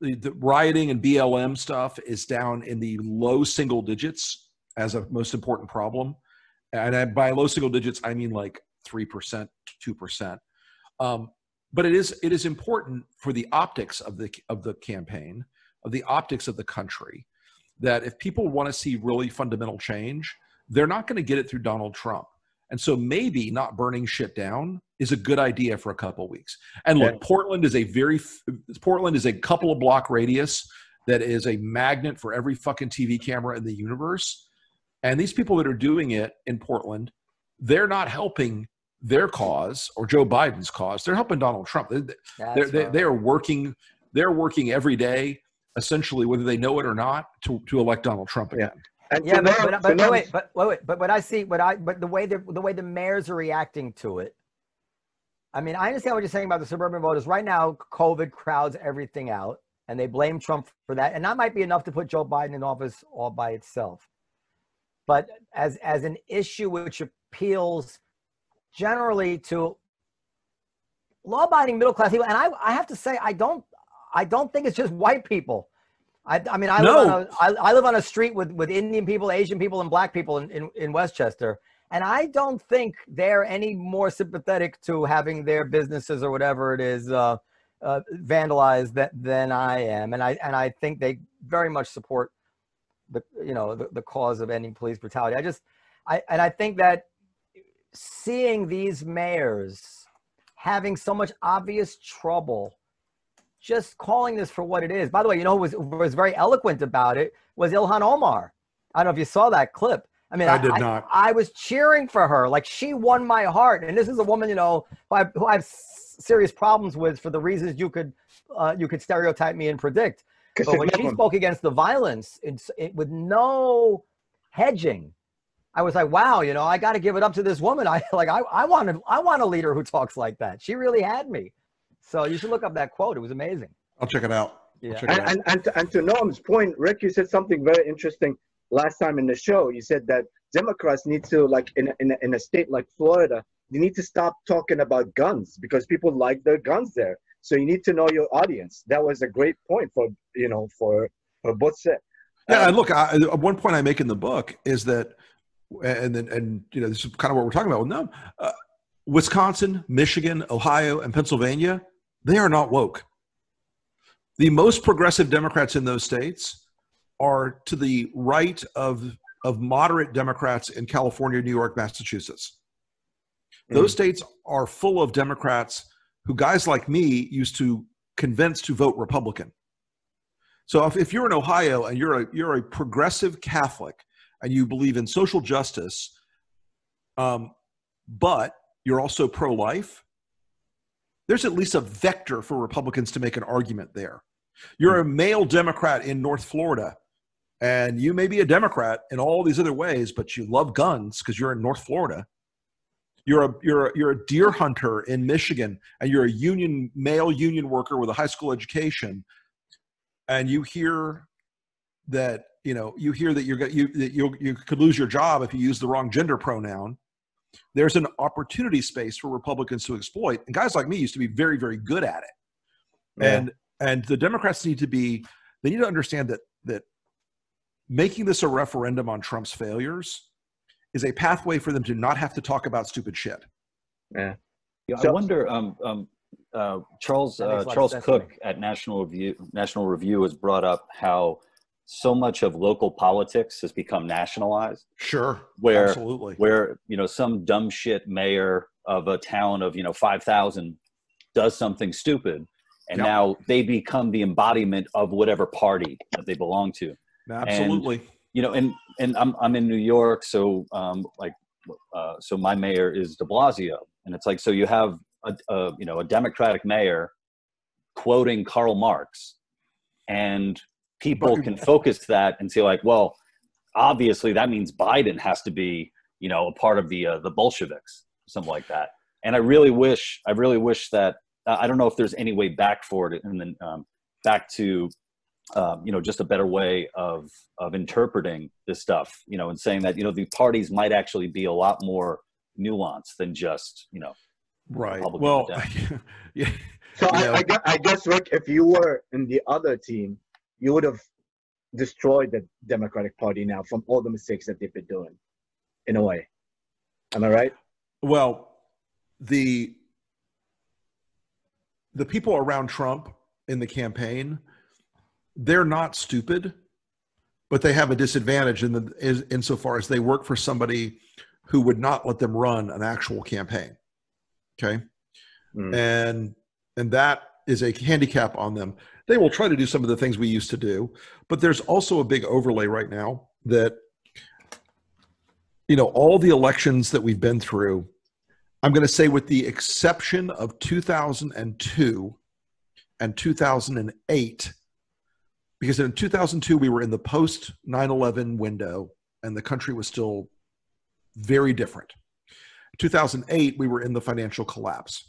The rioting and BLM stuff is down in the low single digits as a most important problem. And by low single digits, I mean like 3%, 2%. But it is important for the optics of the campaign, of the optics of the country, that if people want to see really fundamental change, they're not going to get it through Donald Trump. And so maybe not burning shit down is a good idea for a couple of weeks. And look, Portland is a couple of block radius that is a magnet for every fucking TV camera in the universe. And these people that are doing it in Portland, they're not helping their cause or Joe Biden's cause. They're helping Donald Trump. They're working every day, essentially, whether they know it or not, to elect Donald Trump again. Yeah. Yeah, but the way the mayors are reacting to it. I mean, I understand what you're saying about the suburban voters right now. COVID crowds everything out, and they blame Trump for that, and that might be enough to put Joe Biden in office all by itself. But as an issue which appeals generally to law-abiding middle-class people, and I have to say, I don't think it's just white people. I live on a street with Indian people, Asian people, and black people in Westchester. And I don't think they're any more sympathetic to having their businesses or whatever it is vandalized than I am. And I think they very much support the cause of ending police brutality. I think that seeing these mayors having so much obvious trouble just calling this for what it is. By the way, who was very eloquent about it was Ilhan Omar. I don't know if you saw that clip. I mean, I did not. I was cheering for her. Like, she won my heart. And this is a woman, who I have serious problems with for the reasons you could stereotype me and predict. But when she spoke against the violence with no hedging, I was like, wow, I got to give it up to this woman. I want a leader who talks like that. She really had me. So you should look up that quote. It was amazing. I'll check it out. Yeah. And to Noam's point, Rick, you said something very interesting last time in the show. You said that Democrats need to, like in a state like Florida, you need to stop talking about guns because people like their guns there. So you need to know your audience. That was a great point for, you know, for both sides. Yeah, and look, one point I make in the book is that, and you know, this is kind of what we're talking about. Well, no, Wisconsin, Michigan, Ohio, and Pennsylvania, they are not woke. The most progressive Democrats in those states are to the right of moderate Democrats in California, New York, Massachusetts. Those states are full of Democrats who guys like me used to convince to vote Republican. So if you're in Ohio and you're a progressive Catholic and you believe in social justice, but you're also pro-life, there's at least a vector for Republicans to make an argument there. You're a male Democrat in North Florida, and you may be a Democrat in all these other ways, but you love guns because you're in North Florida. You're a deer hunter in Michigan, and you're a union male union worker with a high school education. And you hear that you could lose your job if you use the wrong gender pronoun. There's an opportunity space for Republicans to exploit, and guys like me used to be very, very good at it. Yeah. And the Democrats need to understand that making this a referendum on Trump's failures is a pathway for them to not have to talk about stupid shit. Yeah, yeah. So, I wonder. Charles Cook at National Review has brought up how so much of local politics has become nationalized. Sure, where you know some dumb shit mayor of a town of 5,000 does something stupid, and yep. Now they become the embodiment of whatever party that they belong to. Absolutely, and, you know, and I'm in New York, so so my mayor is De Blasio, and it's like so you have. A Democratic mayor quoting Karl Marx, and people can focus that and say like, well, obviously that means Biden has to be, a part of the Bolsheviks, something like that. And I really wish that I don't know if there's any way back for it, and then back to just a better way of interpreting this stuff, and saying that the parties might actually be a lot more nuanced than just Right. Well, yeah. So I guess, Rick, if you were in the other team, you would have destroyed the Democratic Party now from all the mistakes that they've been doing, in a way. Am I right? Well, the people around Trump in the campaign, they're not stupid, but they have a disadvantage insofar as they work for somebody who would not let them run an actual campaign. Okay. And that is a handicap on them. They will try to do some of the things we used to do, but there's also a big overlay right now that, all the elections that we've been through, I'm going to say with the exception of 2002 and 2008, because in 2002, we were in the post 9/11 window and the country was still very different. 2008, we were in the financial collapse.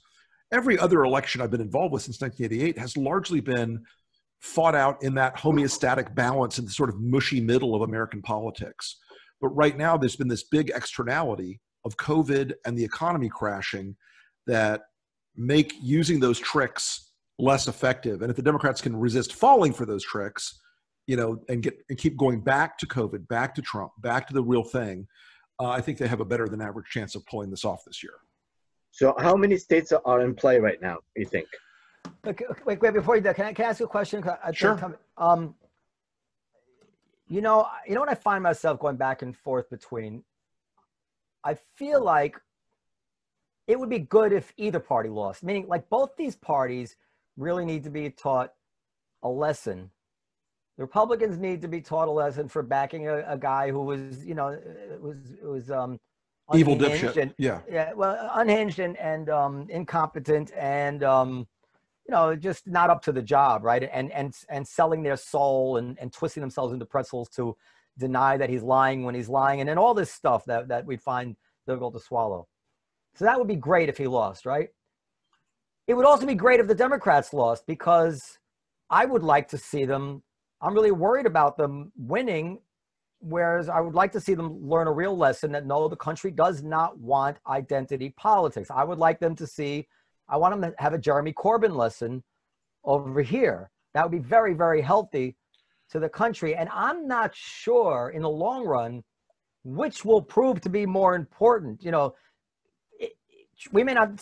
Every other election I've been involved with since 1988 has largely been fought out in that homeostatic balance in the sort of mushy middle of American politics. But right now, there's been this big externality of COVID and the economy crashing that make using those tricks less effective. And if the Democrats can resist falling for those tricks, and keep going back to COVID, back to Trump, back to the real thing, I think they have a better than average chance of pulling this off this year. So how many states are in play right now, you think? Wait, before you do, can I ask you a question? Sure. You know what I find myself going back and forth between? I feel like it would be good if either party lost, meaning like both these parties really need to be taught a lesson. The Republicans need to be taught a lesson for backing a guy who was, it was evil dipshit. And, yeah. Well, unhinged and incompetent and just not up to the job, right? And selling their soul and twisting themselves into pretzels to deny that he's lying when he's lying, and all this stuff that we find difficult to swallow. So that would be great if he lost, right? It would also be great if the Democrats lost, because I would like to see them. I'm really worried about them winning Whereas I would like to see them learn a real lesson that no, the country does not want identity politics. I would like them to see, I want them to have a Jeremy Corbyn lesson over here. That would be very, very healthy to the country. And I'm not sure in the long run, which will prove to be more important. You know, we may not,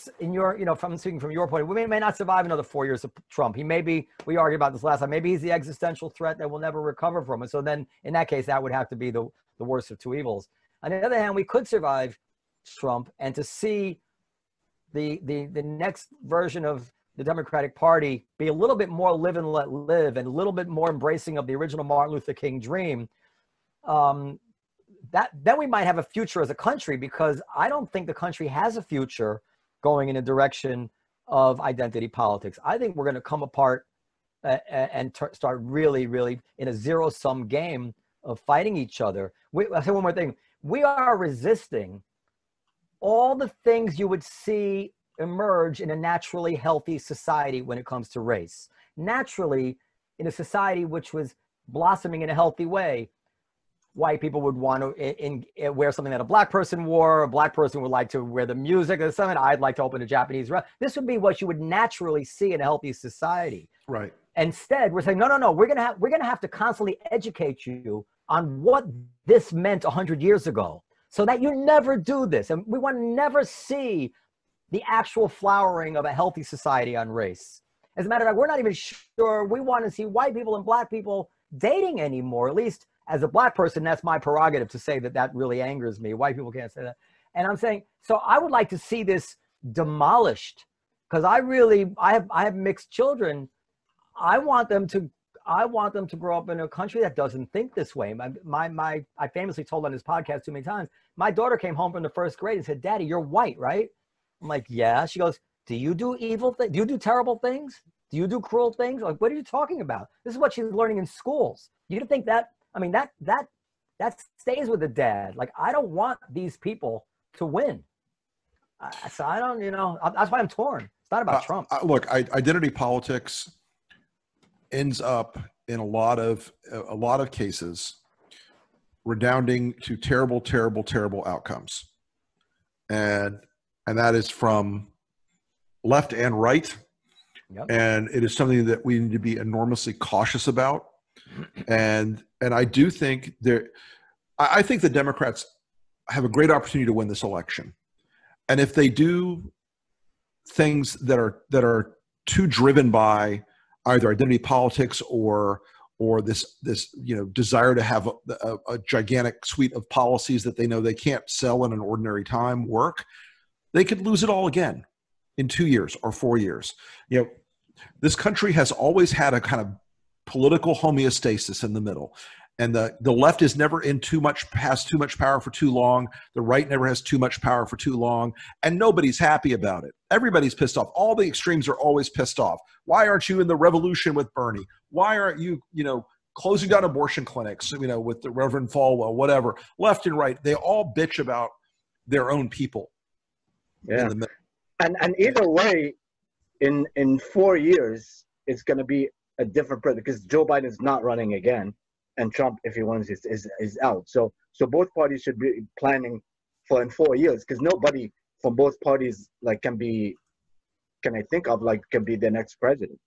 from speaking from your point, we may not survive another 4 years of Trump. He may be, we argued about this last time, maybe he's the existential threat that we'll never recover from. And so then in that case, that would have to be the worst of two evils. On the other hand, we could survive Trump, and to see the next version of the Democratic Party be a little bit more live and let live and a little bit more embracing of the original Martin Luther King dream, then we might have a future as a country, because I don't think the country has a future going in a direction of identity politics. I think we're going to come apart and start really, really in a zero-sum game of fighting each other. I'll say one more thing. We are resisting all the things you would see emerge in a naturally healthy society when it comes to race. Naturally, in a society which was blossoming in a healthy way, white people would want to wear something that a black person wore, a black person would like to wear the music or something, I'd like to open a Japanese restaurant. This would be what you would naturally see in a healthy society. Right. Instead, we're saying, no, we're gonna have to constantly educate you on what this meant 100 years ago so that you never do this. And we want to never see the actual flowering of a healthy society on race. As a matter of fact, we're not even sure we want to see white people and black people dating anymore, at least as a black person, that's my prerogative to say that that really angers me. White people can't say that. And I'm saying, so I would like to see this demolished, because I have mixed children. I want them to grow up in a country that doesn't think this way. I famously told on this podcast too many times, my daughter came home from the first grade and said, "Daddy, you're white, right?" I'm like, "Yeah." She goes, "Do you do evil things? Do you do terrible things? Do you do cruel things?" Like, what are you talking about? This is what she's learning in schools. You don't think that, I mean, that stays with the dad. Like, I don't want these people to win. So I don't, that's why I'm torn. It's not about Trump. Identity politics ends up in a lot of cases redounding to terrible, terrible, terrible outcomes. And that is from left and right. Yep. And it is something that we need to be enormously cautious about. And I do think I think the Democrats have a great opportunity to win this election. And if they do things that are too driven by either identity politics or this desire to have a gigantic suite of policies that they know they can't sell in an ordinary time work, they could lose it all again in 2 years or 4 years. This country has always had a kind of political homeostasis in the middle, and the left is never has too much power for too long. The right never has too much power for too long, and nobody's happy about it. Everybody's pissed off. All the extremes are always pissed off. Why aren't you in the revolution with Bernie? Why aren't you, closing down abortion clinics, with the Reverend Falwell, whatever? Left and right, they all bitch about their own people. Yeah, and either way, in 4 years, it's going to be a different president, because Joe Biden is not running again, and Trump, if he wins, is out. So both parties should be planning for in 4 years, because nobody from both parties can be the next president.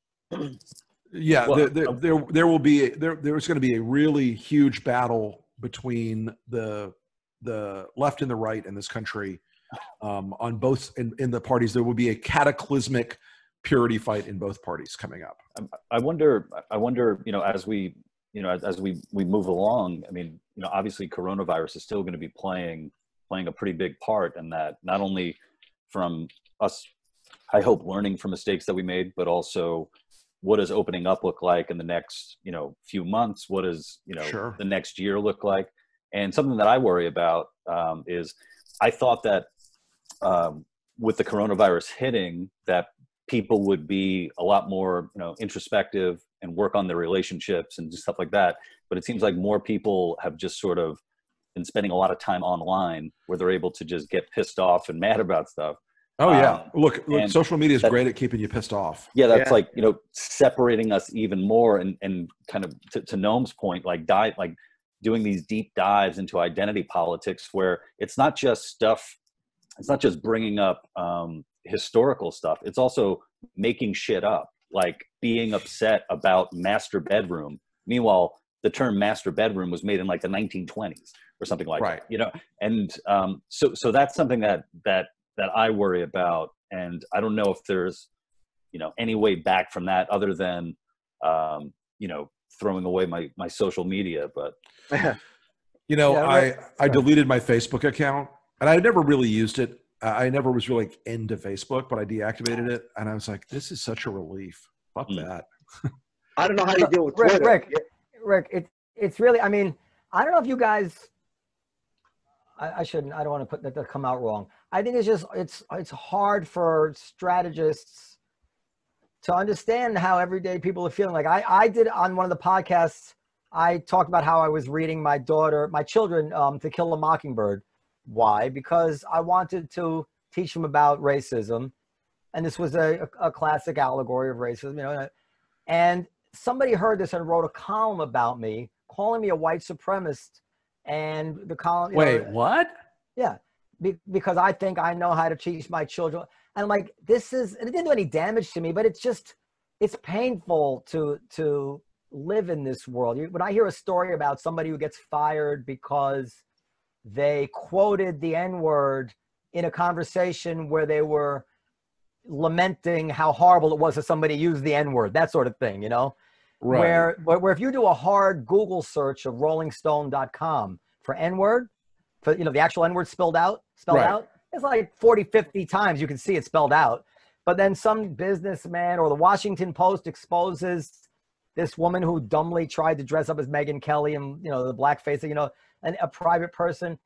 Yeah, well, there's going to be a really huge battle between the left and the right in this country, on both in the parties. There will be a cataclysmic purity fight in both parties coming up. I wonder, as we move along, I mean, obviously coronavirus is still going to be playing a pretty big part in that, not only from us, I hope, learning from mistakes that we made, but also what does opening up look like in the next, few months? What does, sure, the next year look like? And something that I worry about is I thought that with the coronavirus hitting, that people would be a lot more, introspective and work on their relationships and stuff like that. But it seems like more people have just sort of been spending a lot of time online, where they're able to just get pissed off and mad about stuff. Oh yeah. Look, social media is great at keeping you pissed off. Yeah. That's separating us even more and kind of to Noam's point, like doing these deep dives into identity politics, where it's not just stuff, it's not just bringing up historical stuff, it's also making shit up, like being upset about master bedroom. Meanwhile, the term master bedroom was made in like the 1920s or something like that, you know? And so that's something that I worry about. And I don't know if there's, you know, any way back from that other than, you know, throwing away my social media, but. You know, I deleted my Facebook account, and I never really used it. I never was really into Facebook, but I deactivated it. And I was like, this is such a relief. Fuck that. I don't know how to deal with Twitter. Rick, it's really, I mean, I don't know if you guys, I shouldn't, I don't want to put that come out wrong. I think it's just, it's hard for strategists to understand how everyday people are feeling. Like I did on one of the podcasts, I talked about how I was reading my children, To Kill a Mockingbird. Why? Because I wanted to teach them about racism. And this was a classic allegory of racism, you know, and somebody heard this and wrote a column about me, calling me a white supremacist. And the column, wait, what? Yeah. Because I think I know how to teach my children. And like, this is, and it didn't do any damage to me, but it's just, it's painful to live in this world. When I hear a story about somebody who gets fired because they quoted the N-word in a conversation where they were lamenting how horrible it was that somebody used the N-word, that sort of thing, you know? Right. Where if you do a hard Google search of rollingstone.com for N-word, for, you know, the actual N-word spelled out, it's like 40, 50 times you can see it spelled out. But then some businessman or the Washington Post exposes this woman who dumbly tried to dress up as Megyn Kelly and, you know, the blackface, you know, and a private person.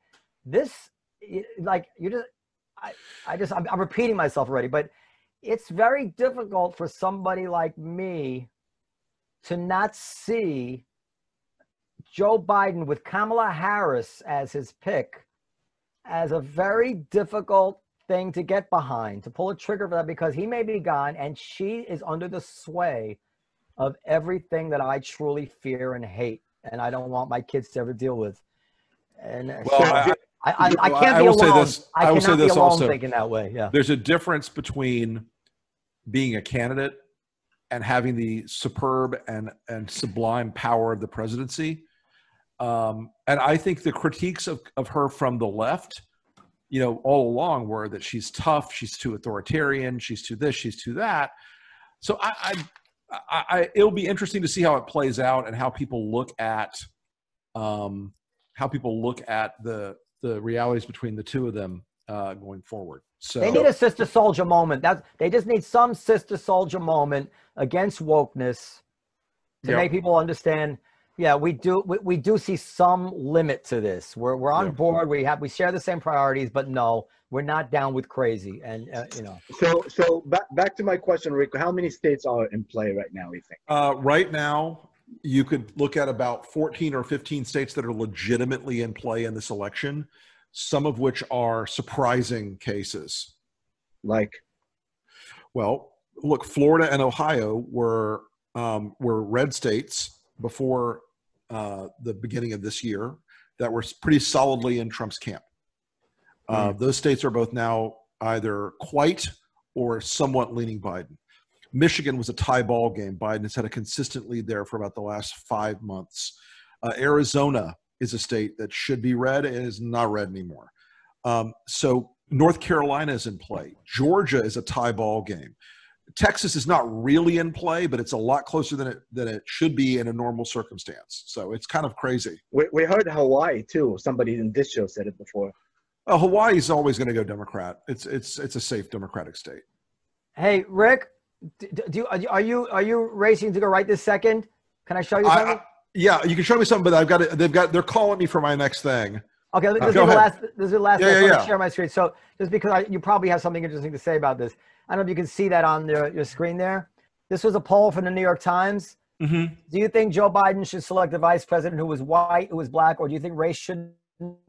This, like, you just, I'm repeating myself already, but it's very difficult for somebody like me to not see Joe Biden with Kamala Harris as his pick as a very difficult thing to get behind, to pull a trigger for that, because he may be gone and she is under the sway of everything that I truly fear and hate, and I don't want my kids to ever deal with. And well, I can't be alone. I will say this also, thinking that way. Yeah. There's a difference between being a candidate and having the superb and sublime power of the presidency. And I think the critiques of her from the left, you know, all along were that she's tough, she's too authoritarian, she's too this, she's too that. So it'll be interesting to see how it plays out and how people look at the realities between the two of them going forward. So they need a sister soldier moment. They just need some sister soldier moment against wokeness to make people understand. Yeah, we do see some limit to this. We're on board. We share the same priorities, but no, we're not down with crazy. And you know. So back to my question, Rick. How many states are in play right now, you think? Right now, you could look at about 14 or 15 states that are legitimately in play in this election, some of which are surprising cases. Like? Well, look, Florida and Ohio were red states before the beginning of this year that were pretty solidly in Trump's camp. Those states are both now either quite or somewhat leaning Biden. Michigan was a tie ball game. Biden has had a consistent lead there for about the last 5 months. Arizona is a state that should be red and is not red anymore. So North Carolina is in play. Georgia is a tie ball game. Texas is not really in play, but it's a lot closer than it should be in a normal circumstance. So it's kind of crazy. We heard Hawaii too. Somebody in this show said it before. Hawaii is always going to go Democrat. It's a safe Democratic state. Hey, Rick. Are you racing to go right this second? Can I show you something? Yeah, you can show me something, but I've got it. They're calling me for my next thing. Okay, this is the last. I share my screen. So just because you probably have something interesting to say about this. I don't know if you can see that on your screen there. This was a poll from the New York Times. Mm-hmm. Do you think Joe Biden should select a vice president who was white, who was black, or do you think race shouldn't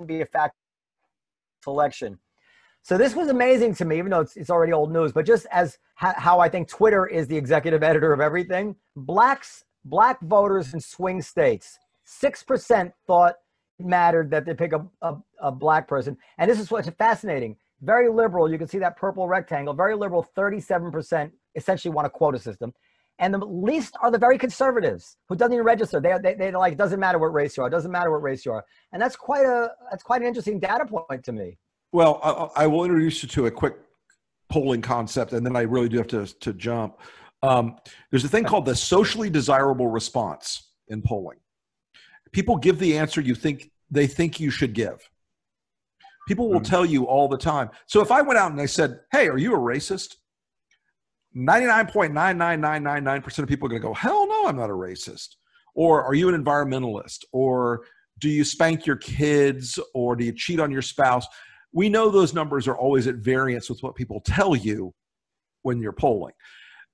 be a factor in selection? So this was amazing to me, even though it's already old news, but just as how I think Twitter is the executive editor of everything, black voters in swing states 6% thought it mattered that they pick a black person. And this is what's fascinating. Very liberal, you can see that purple rectangle, very liberal, 37% essentially want a quota system. And the least are the very conservatives who doesn't even register. They're like, it doesn't matter what race you are. It doesn't matter what race you are. And that's quite an interesting data point to me. Well, I will introduce you to a quick polling concept, and then I really do have to jump. There's a thing called the socially desirable response in polling. People give the answer they think you should give. People will tell you all the time. So if I went out and I said, hey, are you a racist? 99.99999% of people are going to go, hell no, I'm not a racist. Or are you an environmentalist? Or do you spank your kids? Or do you cheat on your spouse? We know those numbers are always at variance with what people tell you when you're polling.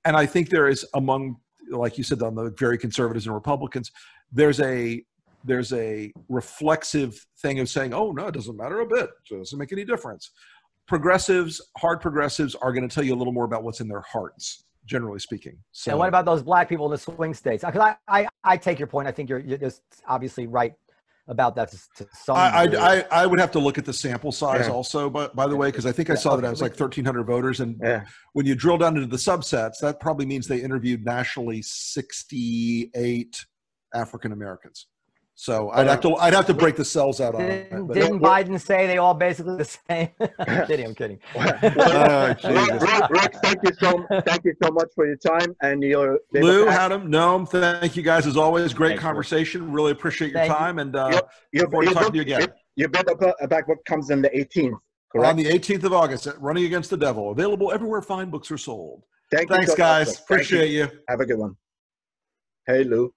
And I think there is among, like you said, on the very conservatives and Republicans, there's a reflexive thing of saying, oh, no, it doesn't matter a bit. It doesn't make any difference. Progressives, hard progressives, are going to tell you a little more about what's in their hearts, generally speaking. So, and what about those black people in the swing states? Because I take your point. I think you're just obviously right about that to some degree. I would have to look at the sample size also, by the way, because I think I saw that I was like 1,300 voters. And when you drill down into the subsets, that probably means they interviewed nationally 68 African Americans. So I'd have to break the cells out on it. Didn't Biden say they all basically the same? I'm kidding. I'm kidding. Rick, thank you so much for your time and your. Lou, Hatem, Noam, thank you guys as always. Great conversation. Really appreciate your time and forward to talking to you again. You're better about what comes in the 18th, correct? On the 18th of August, at Running Against the Devil, available everywhere fine books are sold. Thanks, guys. Appreciate you. Have a good one. Hey, Lou.